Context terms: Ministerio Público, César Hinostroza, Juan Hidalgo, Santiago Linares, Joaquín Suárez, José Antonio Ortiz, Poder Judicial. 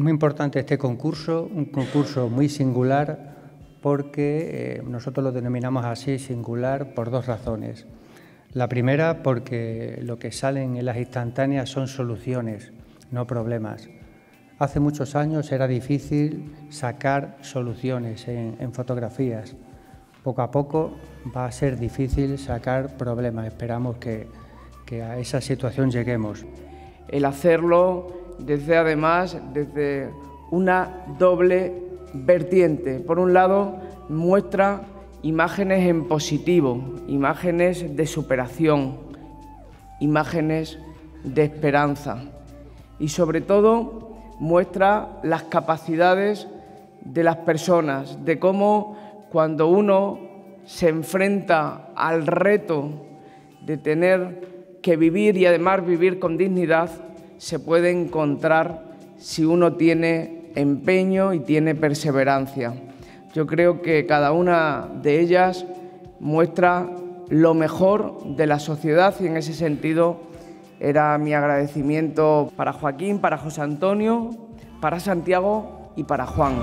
Es muy importante este concurso, un concurso muy singular, porque nosotros lo denominamos así, singular, por dos razones. La primera, porque lo que salen en las instantáneas son soluciones, no problemas. Hace muchos años era difícil sacar soluciones en fotografías. Poco a poco va a ser difícil sacar problemas. Esperamos que a esa situación lleguemos. El hacerlo además desde una doble vertiente. Por un lado, muestra imágenes en positivo, imágenes de superación, imágenes de esperanza, y sobre todo muestra las capacidades de las personas, de cómo cuando uno se enfrenta al reto de tener que vivir y además vivir con dignidad, se puede encontrar si uno tiene empeño y tiene perseverancia. Yo creo que cada una de ellas muestra lo mejor de la sociedad, y en ese sentido era mi agradecimiento para Joaquín, para José Antonio, para Santiago y para Juan.